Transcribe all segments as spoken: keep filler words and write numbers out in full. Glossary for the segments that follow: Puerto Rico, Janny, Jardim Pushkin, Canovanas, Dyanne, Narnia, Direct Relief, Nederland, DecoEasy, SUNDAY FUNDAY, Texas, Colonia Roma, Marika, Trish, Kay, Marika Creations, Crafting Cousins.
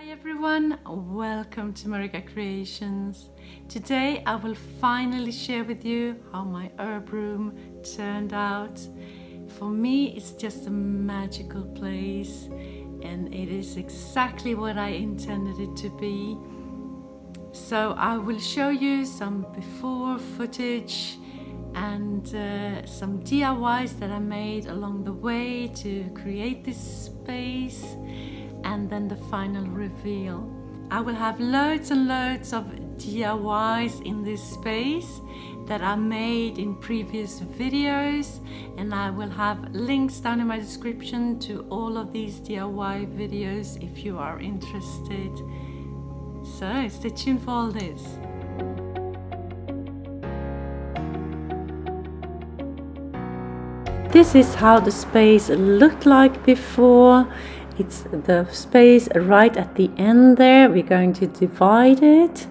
Hi everyone, welcome to Marika Creations. Today I will finally share with you how my herb room turned out. For me it's just a magical place and it is exactly what I intended it to be. So I will show you some before footage and uh, some D I Ys that I made along the way to create this space. And then the final reveal. I will have loads and loads of D I Ys in this space that I made in previous videos, and I will have links down in my description to all of these D I Y videos if you are interested. So stay tuned for all this. This is how the space looked like before. It's the space right at the end there. We're going to divide it.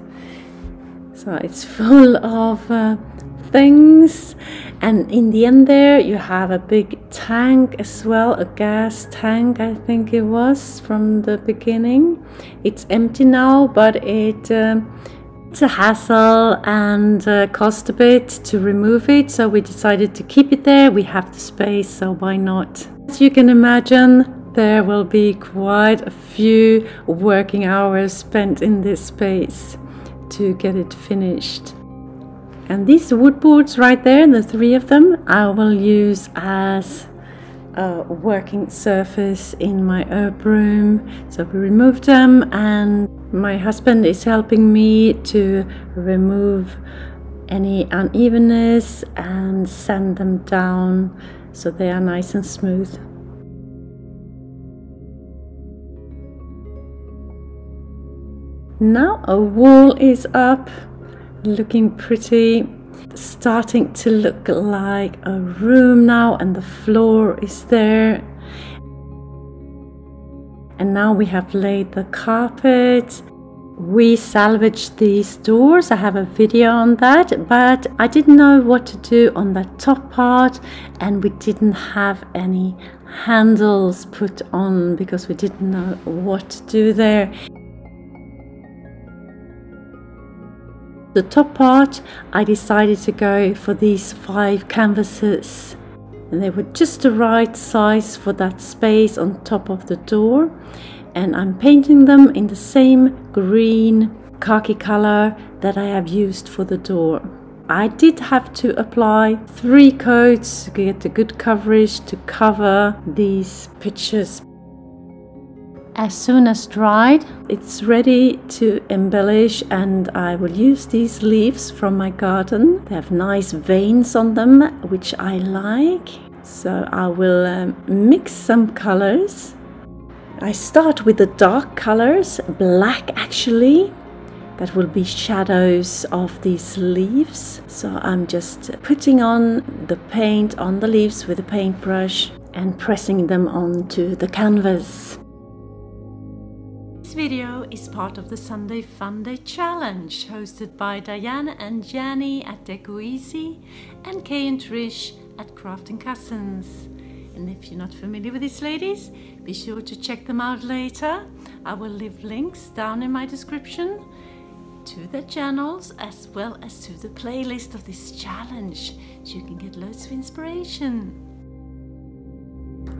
So it's full of uh, things. And in the end there, you have a big tank as well, a gas tank, I think it was from the beginning. It's empty now, but it uh, it's a hassle and uh, cost a bit to remove it. So we decided to keep it there. We have the space, so why not? As you can imagine, there will be quite a few working hours spent in this space to get it finished. And these wood boards right there, the three of them, I will use as a working surface in my herb room. So we removed them and my husband is helping me to remove any unevenness and sand them down so they are nice and smooth. Now a wall is up, looking pretty, starting to look like a room now, and the floor is there. And now we have laid the carpet. We salvaged these doors, I have a video on that, but I didn't know what to do on that top part, and we didn't have any handles put on because we didn't know what to do there. The top part, I decided to go for these five canvases, and they were just the right size for that space on top of the door, and I'm painting them in the same green khaki color that I have used for the door. I did have to apply three coats to get the good coverage to cover these pictures. As soon as dried, it's ready to embellish, and I will use these leaves from my garden. They have nice veins on them, which I like. So I will um, mix some colors. I start with the dark colors, black actually. That will be shadows of these leaves. So I'm just putting on the paint on the leaves with a paintbrush and pressing them onto the canvas. This video is part of the Sunday Fun Day Challenge hosted by Dyanne and Janny at DecoEasy and Kay and Trish at Crafting Cousins. And if you're not familiar with these ladies, be sure to check them out later. I will leave links down in my description to their channels as well as to the playlist of this challenge, so you can get loads of inspiration.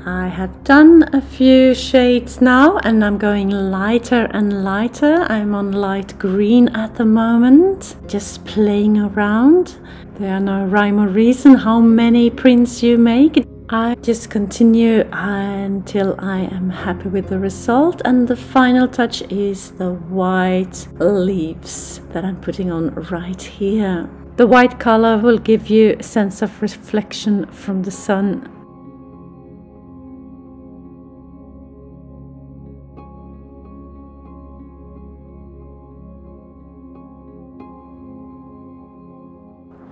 I have done a few shades now, and I'm going lighter and lighter. I'm on light green at the moment, just playing around. There are no rhyme or reason how many prints you make. I just continue until I am happy with the result, and the final touch is the white leaves that I'm putting on right here. The white color will give you a sense of reflection from the sun.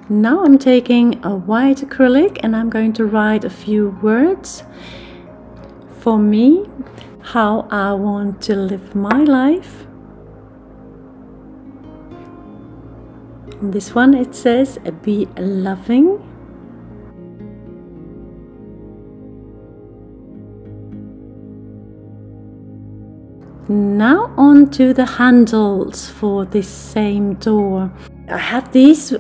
Now I'm taking a white acrylic and I'm going to write a few words for me, how I want to live my life. On this one it says, be loving. Now on to the handles for this same door. I have these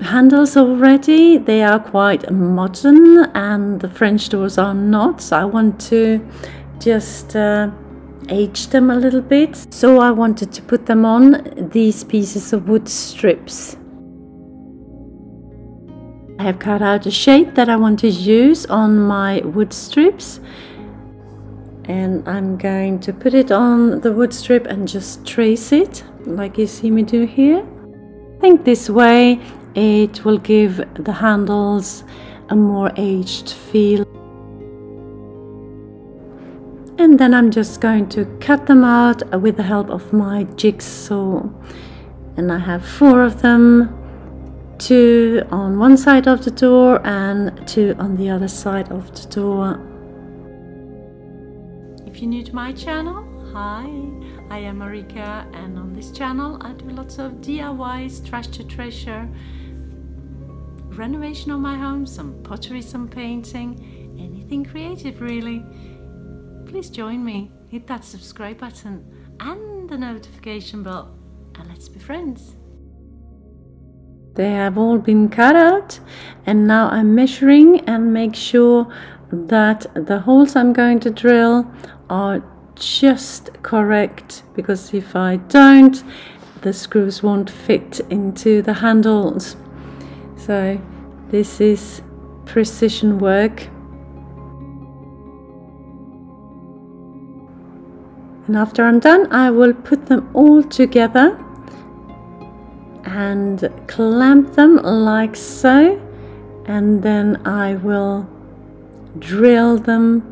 handles already. They are quite modern and the French doors are not, so I want to just uh, age them a little bit. So I wanted to put them on these pieces of wood strips. I have cut out a shape that I want to use on my wood strips, and I'm going to put it on the wood strip and just trace it like you see me do here. I think this way it will give the handles a more aged feel. And then I'm just going to cut them out with the help of my jigsaw. And I have four of them, two on one side of the door and two on the other side of the door. If you're new to my channel, hi, I am Marika, and on this channel I do lots of D I Ys, trash to treasure, renovation of my home, some pottery, some painting, anything creative really. Please join me, hit that subscribe button and the notification bell, and let's be friends. They have all been cut out, and now I'm measuring and make sure that the holes I'm going to drill are just correct, because if I don't, the screws won't fit into the handles. So this is precision work. And after I'm done, I will put them all together and clamp them like so, and then I will drill them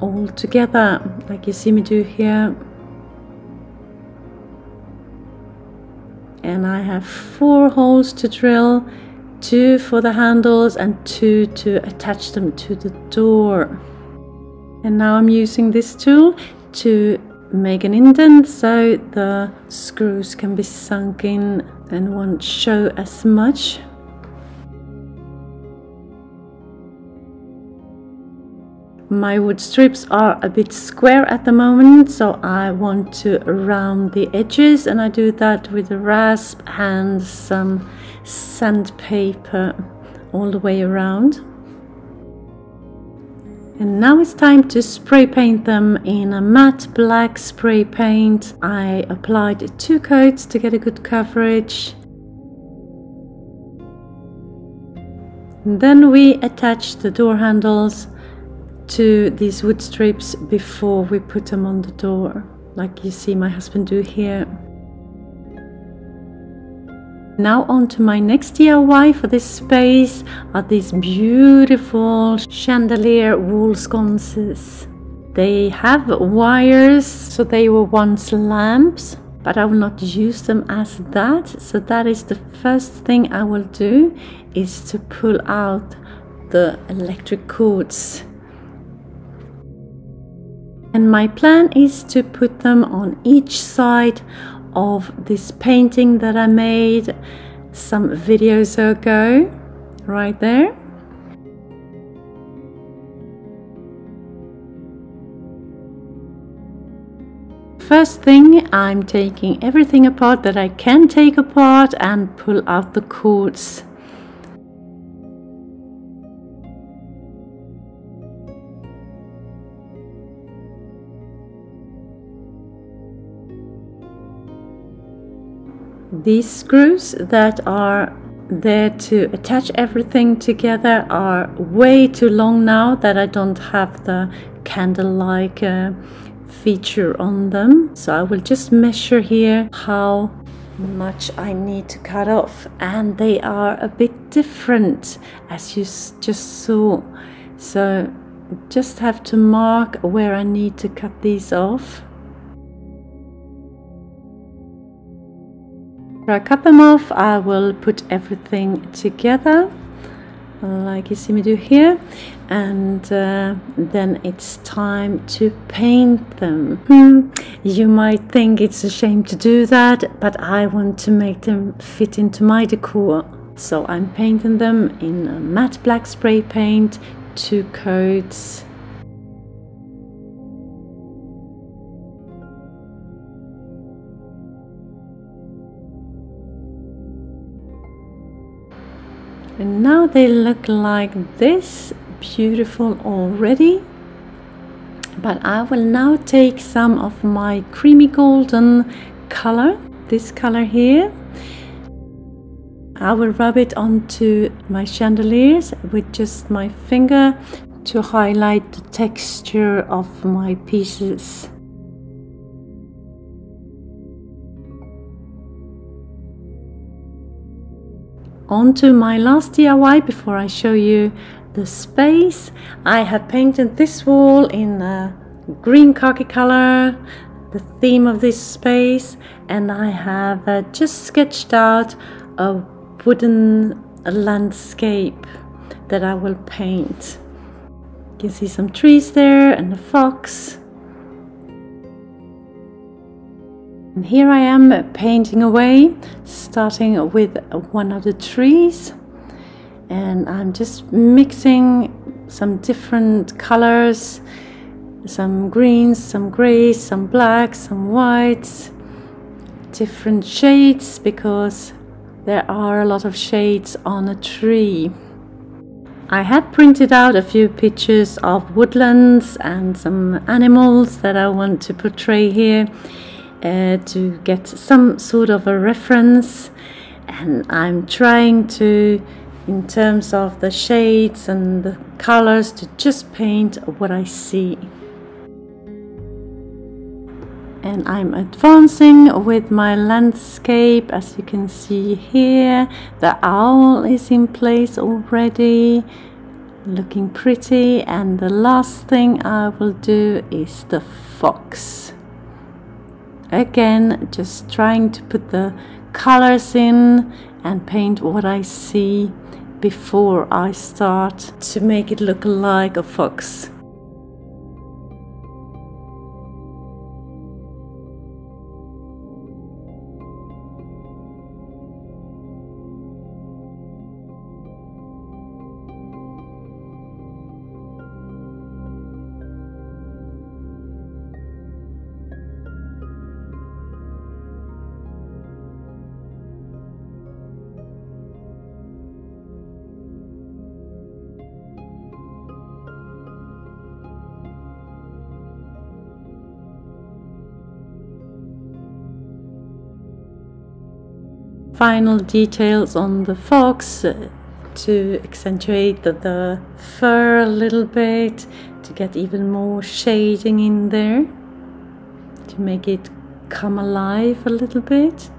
all together like you see me do here. And I have four holes to drill, two for the handles and two to attach them to the door. And now I'm using this tool to make an indent so the screws can be sunk in and won't show as much. My wood strips are a bit square at the moment, so I want to round the edges, and I do that with a rasp and some sandpaper all the way around. And now it's time to spray paint them in a matte black spray paint. I applied two coats to get a good coverage. And then we attach the door handles to these wood strips before we put them on the door, like you see my husband do here. Now on to my next D I Y for this space are these beautiful chandelier wool sconces. They have wires, so they were once lamps, but I will not use them as that. So that is the first thing I will do, is to pull out the electric cords. And my plan is to put them on each side of this painting that I made some videos ago, right there. First thing, I'm taking everything apart that I can take apart and pull out the cords. These screws that are there to attach everything together are way too long now that I don't have the candle-like uh, feature on them. So I will just measure here how much I need to cut off, and they are a bit different as you just saw. So just have to mark where I need to cut these off. After I cut them off, I will put everything together like you see me do here, and uh, then it's time to paint them. Hmm. You might think it's a shame to do that, but I want to make them fit into my decor. So I'm painting them in a matte black spray paint, two coats. And now they look like this, beautiful already. But I will now take some of my creamy golden color, this color here. I will rub it onto my chandeliers with just my finger to highlight the texture of my pieces. On to my last D I Y before I show you the space. I have painted this wall in a green khaki color, the theme of this space, and I have uh, just sketched out a wooden landscape that I will paint. You can see some trees there and a fox. And here I am painting away, starting with one of the trees, and I'm just mixing some different colors, some greens, some grays, some blacks, some whites, different shades, because there are a lot of shades on a tree. I have printed out a few pictures of woodlands and some animals that I want to portray here. Uh, to get some sort of a reference, and I'm trying to, in terms of the shades and the colors, to just paint what I see. And I'm advancing with my landscape, as you can see here. The owl is in place already, looking pretty, and the last thing I will do is the fox. Again, just trying to put the colors in and paint what I see before I start to make it look like a fox. Final details on the fox uh, to accentuate the, the fur a little bit, to get even more shading in there, to make it come alive a little bit.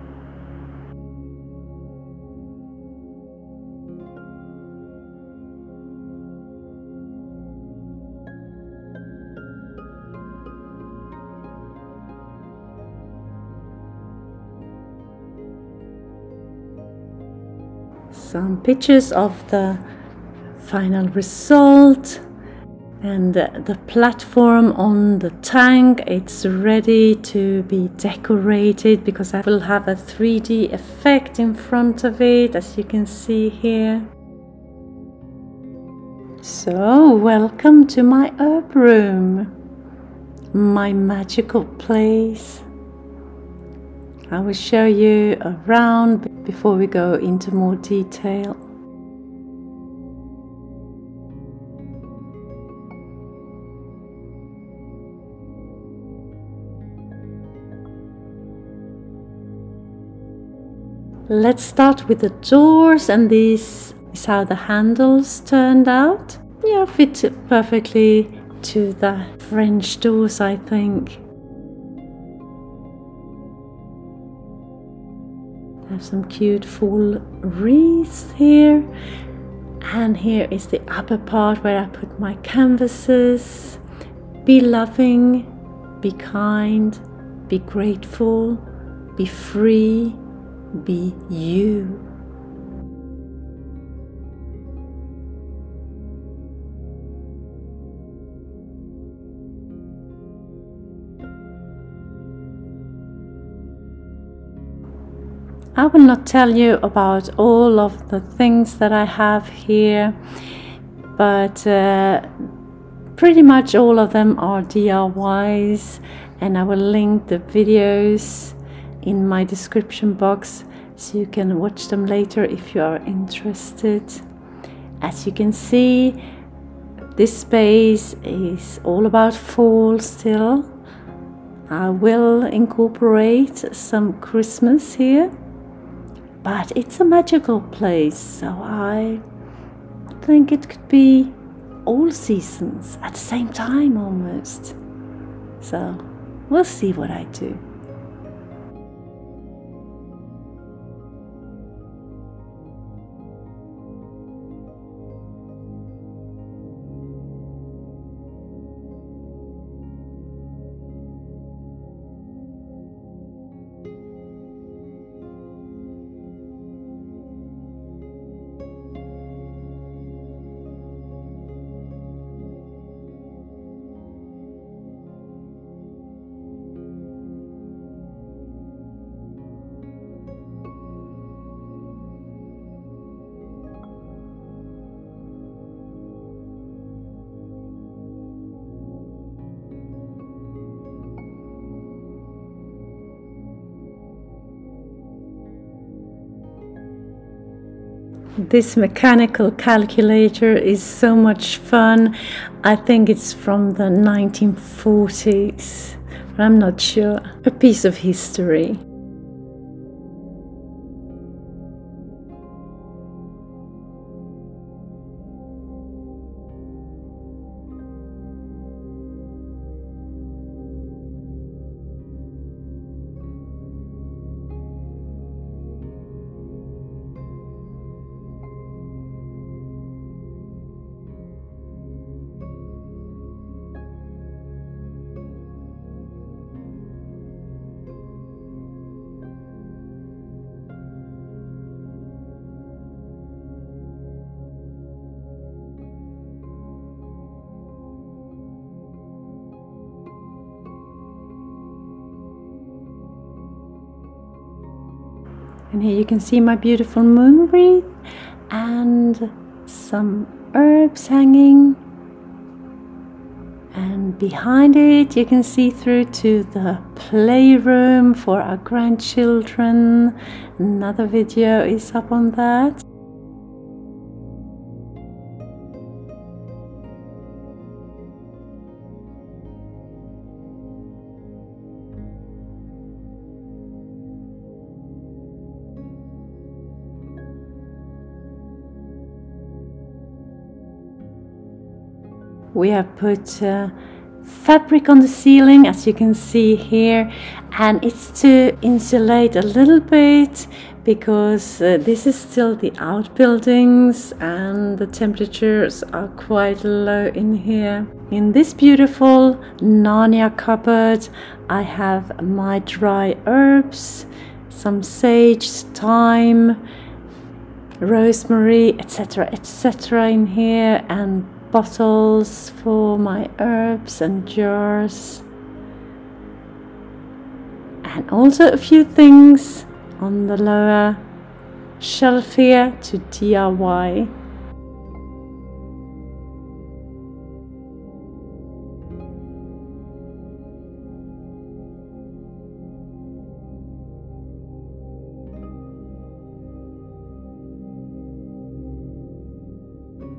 Some pictures of the final result, and the platform on the tank, it's ready to be decorated because I will have a three D effect in front of it, as you can see here. So welcome to my herb room, my magical place. I will show you around before we go into more detail. Let's start with the doors, and this is how the handles turned out. Yeah, fit perfectly to the French doors, I think. Have some cute full wreaths here, and here is the upper part where I put my canvases. Be loving, be kind, be grateful, be free, be you. I will not tell you about all of the things that I have here, but uh, pretty much all of them are D I Ys, and I will link the videos in my description box so you can watch them later if you are interested. As you can see, this space is all about fall still. I will incorporate some Christmas here, but it's a magical place, so I think it could be all seasons at the same time almost. So we'll see what I do. This mechanical calculator is so much fun. I think it's from the nineteen forties, but I'm not sure. A piece of history. And here you can see my beautiful moon wreath and some herbs hanging, and behind it you can see through to the playroom for our grandchildren. Another video is up on that. We have put uh, fabric on the ceiling, as you can see here, and it's to insulate a little bit because uh, this is still the outbuildings and the temperatures are quite low in here. In this beautiful Narnia cupboard, I have my dry herbs, some sage, thyme, rosemary, et cetera, et cetera in here, and bottles for my herbs and jars, and also a few things on the lower shelf here to D I Y.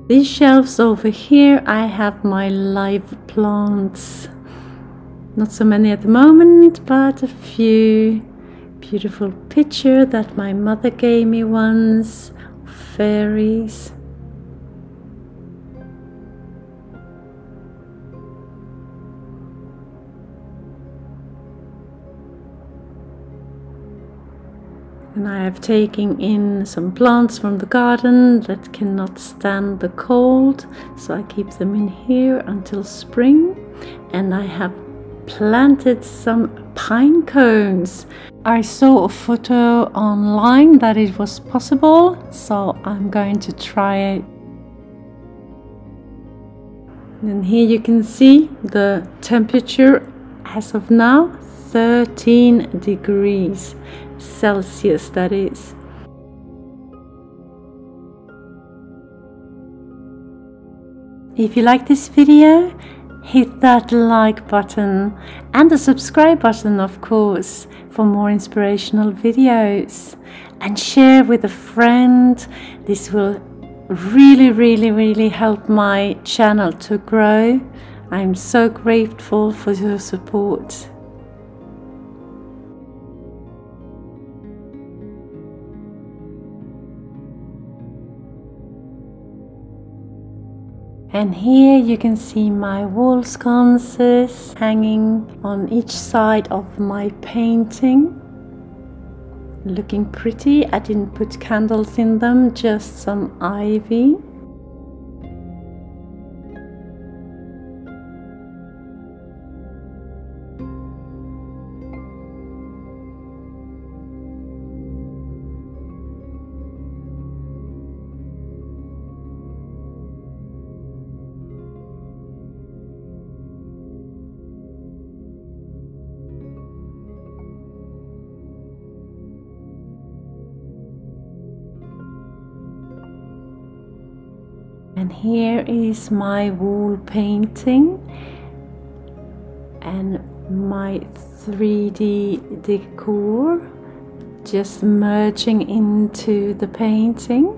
These shelves over here, I have my live plants. Not so many at the moment, but a few. Beautiful picture that my mother gave me once, fairies. And I have taken in some plants from the garden that cannot stand the cold, so I keep them in here until spring. And I have planted some pine cones. I saw a photo online that it was possible, so I'm going to try it. And here you can see the temperature as of now, thirteen degrees. Celsius, that is. If you like this video, hit that like button and the subscribe button, of course, for more inspirational videos, and share with a friend. This will really, really, really help my channel to grow. I'm so grateful for your support. And here you can see my wall sconces hanging on each side of my painting. Looking pretty. I didn't put candles in them, just some ivy. And here is my wall painting and my three D decor just merging into the painting.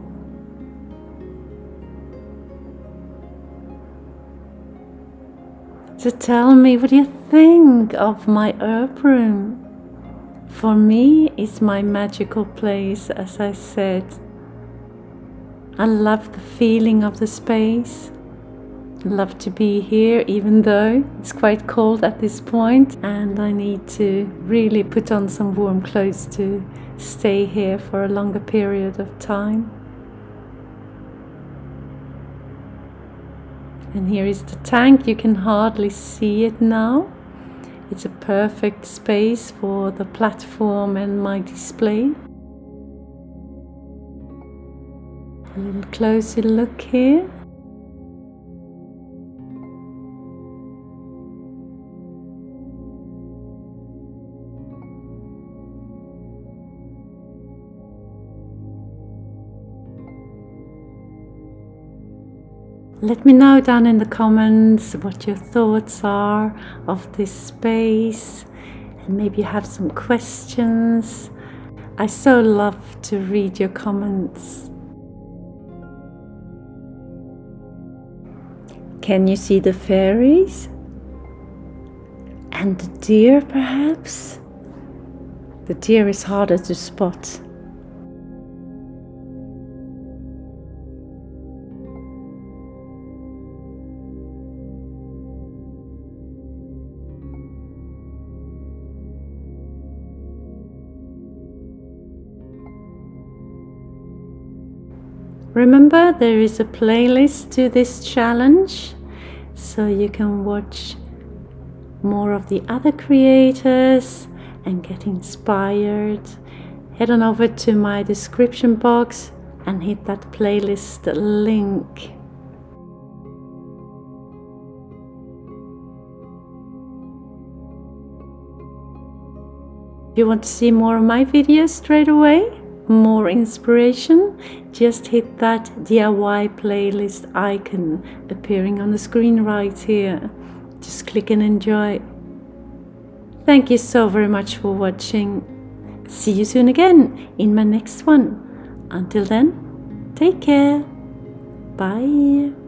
So tell me, what do you think of my herb room? For me, it's my magical place, as I said. I love the feeling of the space. Love to be here, even though it's quite cold at this point and I need to really put on some warm clothes to stay here for a longer period of time. And here is the tank. You can hardly see it now. It's a perfect space for the platform and my display. A little closer look here. Let me know down in the comments what your thoughts are of this space, and maybe you have some questions. I so love to read your comments. Can you see the fairies? And the deer, perhaps? The deer is harder to spot. Remember, there is a playlist to this challenge. So you can watch more of the other creators and get inspired. Head on over to my description box and hit that playlist link. If you want to see more of my videos straight away, more inspiration, just hit that D I Y playlist icon appearing on the screen right here. Just click and enjoy. Thank you so very much for watching. See you soon again in my next one. Until then, take care. Bye.